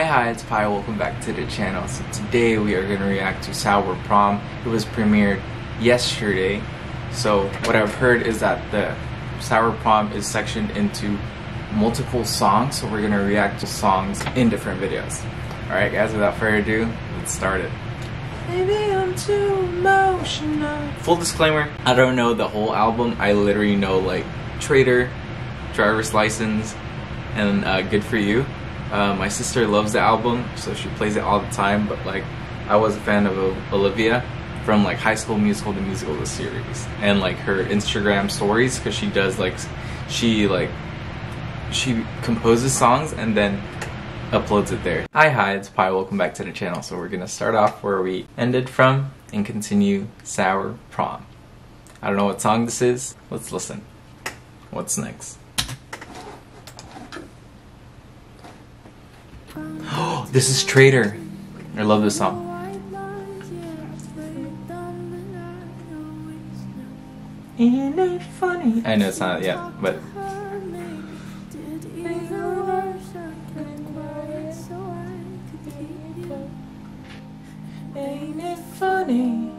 Hi, it's Paelo, welcome back to the channel. So today we are gonna react to Sour Prom. It was premiered yesterday. So what I've heard is that the Sour Prom is sectioned into multiple songs. So we're gonna react to songs in different videos. All right, guys, without further ado, let's start it. Maybe I'm too emotional. Full disclaimer, I don't know the whole album. I literally know like Traitor, Driver's License, and Good For You. My sister loves the album, so she plays it all the time, but like I was a fan of Olivia from like High School Musical, the musical, the series, and like her Instagram stories, because she does like she composes songs and then uploads it there. Hi, it's Pi, welcome back to the channel. So we're gonna start off where we ended from and continue Sour Prom. I don't know what song this is. Let's listen. What's next? Oh, this is Traitor. I love this song. Ain't it funny? I know it's not yet, but ain't it funny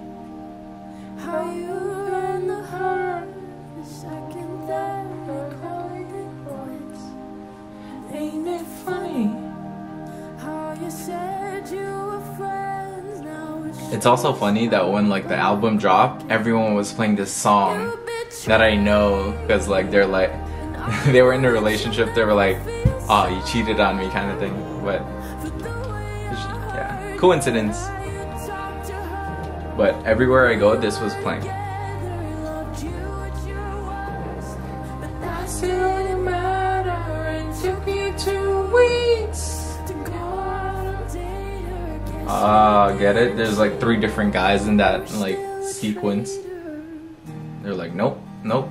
how you and the heart the second that I called it once. Ain't it funny how you said you were friends? Now it's also funny that when like the album dropped, everyone was playing this song that I know, because like they're like they were in a relationship, they were like, oh, you cheated on me kind of thing. But yeah, coincidence. But everywhere I go, this was playing. Ah, get it? There's like three different guys in that like sequence. They're like, nope, nope.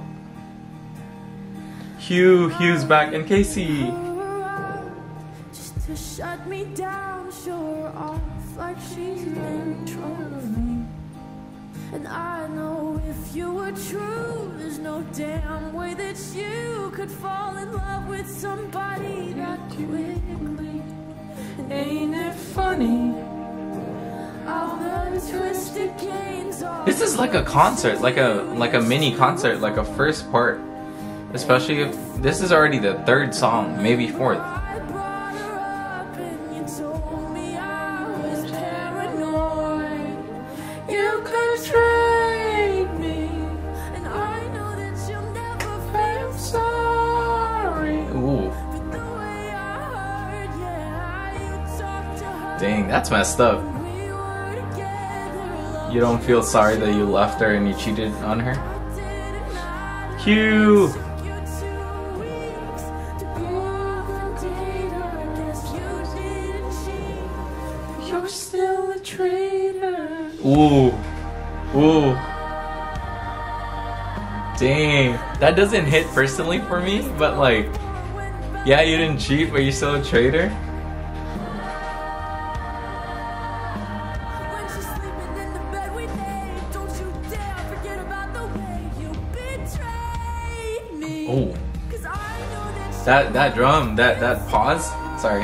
Hugh's back, and Casey. Just to shut me down, sure off like she's in trouble. And I know if you were true, there's no damn way that you could fall in love with somebody that quickly. Ain't it funny? All the twisted games. This is like a concert, like a mini concert, like a first part. Especially if this is already the third song, maybe fourth. Dang, that's messed up. You don't feel sorry that you left her and you cheated on her? Hugh! You're still a traitor. Ooh. Ooh. Dang. That doesn't hit personally for me, but like, yeah, you didn't cheat, but you're still a traitor? Oh, that drum, that pause. Sorry.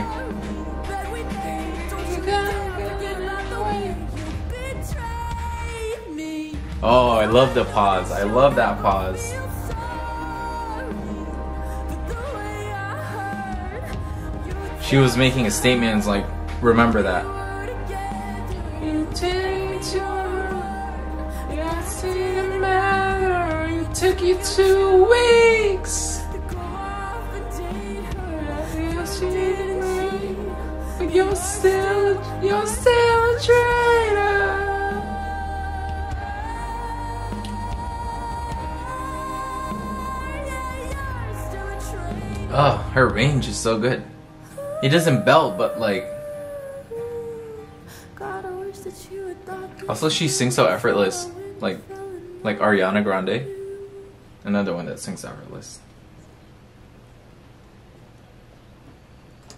Oh, I love the pause. I love that pause. She was making a statement. And it's like, remember that. Took you 2 weeks. You're still a traitor. Oh, her range is so good. It doesn't belt, but like. Also, she sings so effortless, like Ariana Grande. Another one that sings effortless.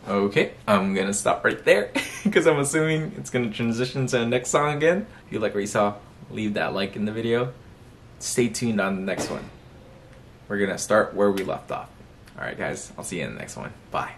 Okay, I'm gonna stop right there because I'm assuming it's gonna transition to the next song again. If you like what you saw, leave that like in the video. Stay tuned on the next one. We're gonna start where we left off. Alright guys, I'll see you in the next one. Bye.